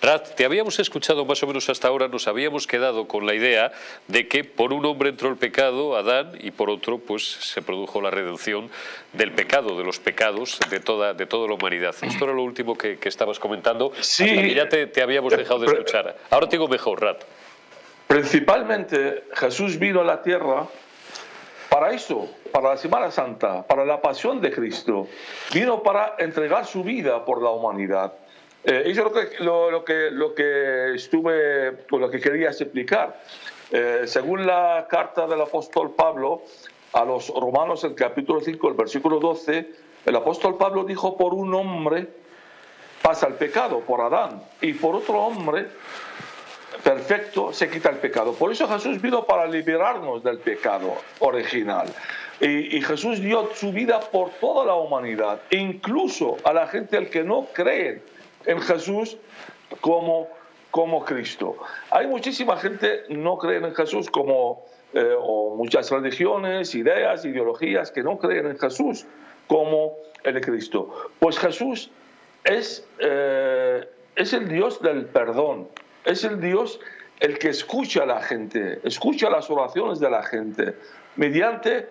Raad, te habíamos escuchado más o menos hasta ahora, nos habíamos quedado con la idea de que por un hombre entró el pecado, Adán, y por otro pues se produjo la redención del pecado, de los pecados de toda la humanidad. Esto era lo último que estabas comentando, sí, hasta que ya te habíamos dejado de escuchar. Ahora te digo mejor, Raad. Principalmente Jesús vino a la tierra para eso, para la Semana Santa, para la pasión de Cristo. Vino para entregar su vida por la humanidad. Eso es lo que quería explicar. Según la carta del apóstol Pablo a los Romanos, el capítulo 5, el versículo 12, el apóstol Pablo dijo: por un hombre pasa el pecado, por Adán, y por otro hombre perfecto se quita el pecado. Por eso Jesús vino para liberarnos del pecado original. Y Jesús dio su vida por toda la humanidad, incluso a la gente al que no cree en Jesús como Cristo. Hay muchísima gente no creen en Jesús, o muchas religiones, ideas, ideologías que no creen en Jesús como el Cristo. Pues Jesús es el Dios del perdón. Es el Dios el que escucha a la gente, escucha las oraciones de la gente, mediante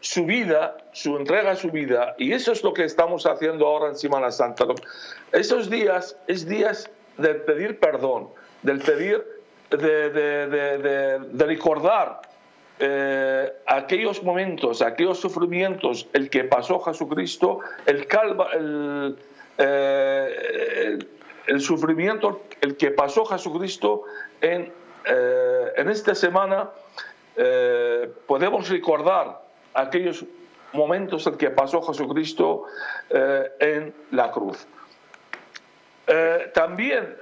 su vida, su entrega a su vida. Y eso es lo que estamos haciendo ahora en Semana Santa. Esos días es días de pedir perdón, de recordar aquellos momentos, aquellos sufrimientos, el que pasó Jesucristo, el sufrimiento, el que pasó Jesucristo en esta semana. Podemos recordar aquellos momentos en que pasó Jesucristo en la cruz. También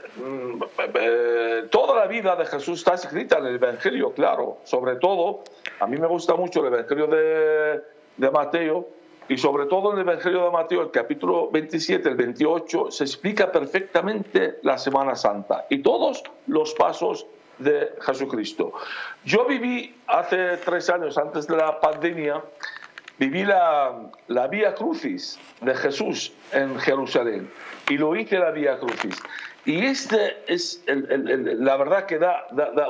toda la vida de Jesús está escrita en el Evangelio, claro. Sobre todo, a mí me gusta mucho el Evangelio de Mateo, y sobre todo en el Evangelio de Mateo, el capítulo 27, el 28, se explica perfectamente la Semana Santa y todos los pasos de Jesucristo. Yo viví hace 3 años, antes de la pandemia, viví la Vía Crucis de Jesús en Jerusalén, y lo hice la Vía Crucis. Y es la verdad que da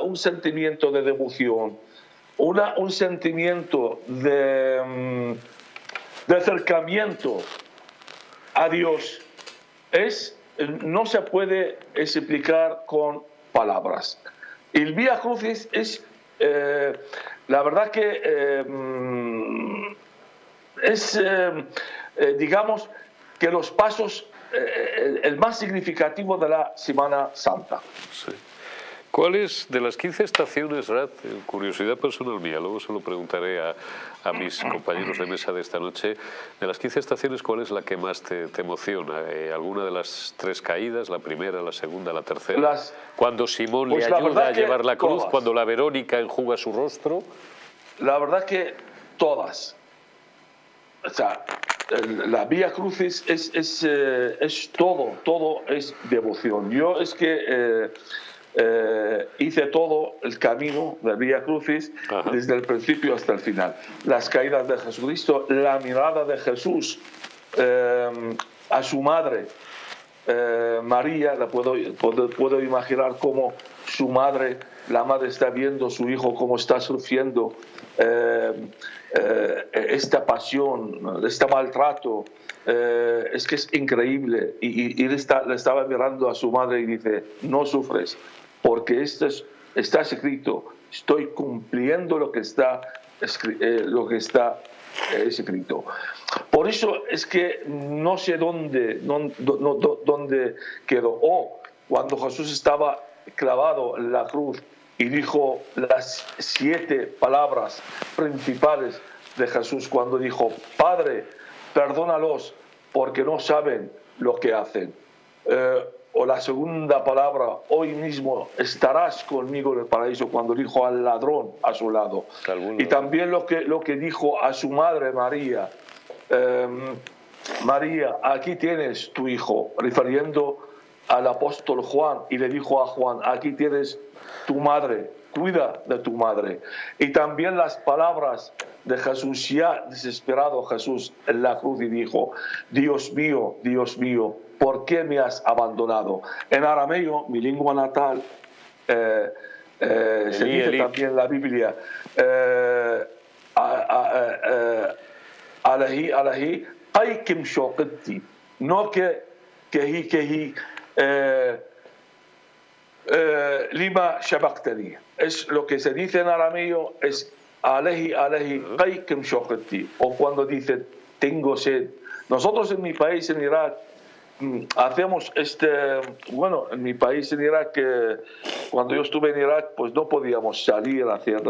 un sentimiento de devoción, un sentimiento de acercamiento a Dios. No se puede explicar con palabras. El Vía Crucis es, la verdad que digamos, que los pasos, el más significativo de la Semana Santa. Sí. ¿Cuál es de las 15 estaciones, Raad? Curiosidad personal mía, luego se lo preguntaré a mis compañeros de mesa de esta noche. De las 15 estaciones, ¿cuál es la que más te emociona? ¿Alguna de las 3 caídas? ¿La primera, la segunda, la tercera? Cuando Simón le ayuda a llevar la cruz, todas. Cuando la Verónica enjuga su rostro. La verdad que todas. O sea, la Vía Crucis es todo, todo es devoción. Yo es que... hice todo el camino de Vía Crucis. Ajá. Desde el principio hasta el final. Las caídas de Jesucristo, la mirada de Jesús a su madre María, puedo imaginar cómo su madre, la madre está viendo a su hijo cómo está sufriendo esta pasión, este maltrato. Es que es increíble. Y le estaba mirando a su madre y dice: no sufres, porque esto está escrito, estoy cumpliendo lo que está escrito. Por eso es que no sé dónde quedó. Cuando Jesús estaba clavado en la cruz y dijo las 7 palabras principales de Jesús, cuando dijo: Padre, perdónalos, porque no saben lo que hacen. O la segunda palabra: hoy mismo estarás conmigo en el paraíso, cuando dijo al ladrón a su lado. Y también lo que dijo a su madre María: María, aquí tienes tu hijo, refiriendo al apóstol Juan, y le dijo a Juan: aquí tienes tu madre, cuida de tu madre. Y también las palabras de Jesús, ya desesperado Jesús en la cruz, y dijo: Dios mío, ¿por qué me has abandonado? En arameo, mi lengua natal, se dice también en la Biblia, alahi alahi, qaykim shoqti, no que kehi Lima Shabaktali. Es lo que se dice en arameo, es alahi alahi qaykim shoqti, o cuando dice tengo sed. Nosotros en mi país, en Irak, hacemos bueno, en mi país, en Irak, cuando yo estuve en Irak, pues no podíamos salir a hacer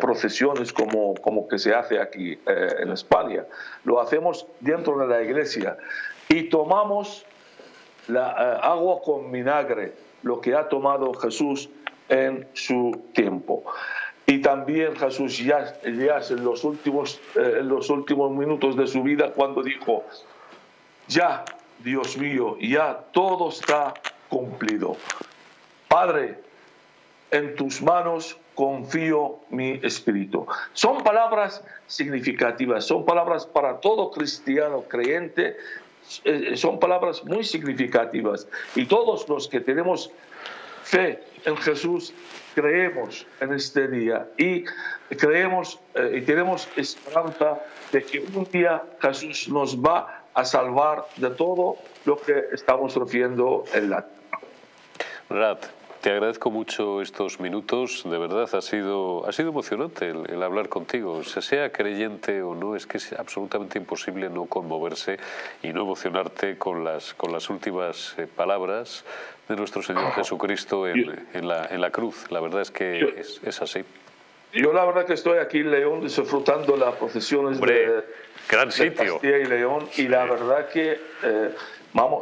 procesiones como que se hace aquí en España. Lo hacemos dentro de la iglesia y tomamos la agua con vinagre, lo que ha tomado Jesús en su tiempo. Y también Jesús ya en los últimos minutos de su vida, cuando dijo, ya, Dios mío, ya todo está cumplido. Padre, en tus manos confío mi espíritu. Son palabras significativas, son palabras para todo cristiano creyente, son palabras muy significativas. Y todos los que tenemos fe en Jesús creemos en este día y creemos y tenemos esperanza de que un día Jesús nos va a salvar de todo lo que estamos sufriendo en la tierra. Raad, te agradezco mucho estos minutos. De verdad, ha sido emocionante el hablar contigo. Sea creyente o no, es que es absolutamente imposible no conmoverse y no emocionarte con las últimas palabras de nuestro Señor Jesucristo en la cruz. La verdad es que es así. Yo la verdad que estoy aquí en León disfrutando las procesiones de Castilla y León, y la verdad que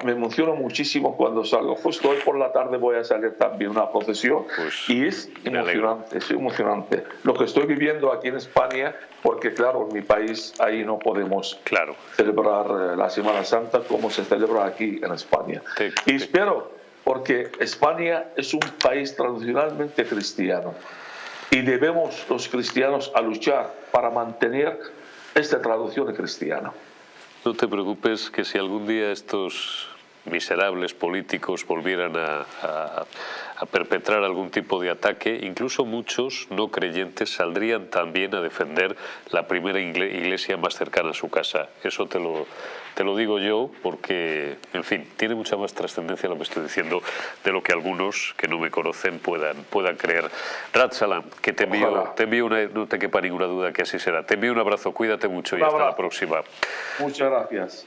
me emociono muchísimo cuando salgo. Justo hoy por la tarde voy a salir también una procesión, pues, y es emocionante lo que estoy viviendo aquí en España, porque claro, en mi país ahí no podemos celebrar la Semana Santa como se celebra aquí en España. Y espero, porque España es un país tradicionalmente cristiano, y debemos los cristianos a luchar para mantener esta traducción cristiana. No te preocupes, que si algún día estos miserables políticos volvieran a perpetrar algún tipo de ataque, incluso muchos no creyentes saldrían también a defender la primera iglesia más cercana a su casa. Eso te lo digo yo porque, en fin, tiene mucha más trascendencia lo que estoy diciendo de lo que algunos que no me conocen puedan creer. Raad Salam, que te envío una, no te quepa ninguna duda que así será. Te envío un abrazo, cuídate mucho y hasta la próxima. Muchas gracias.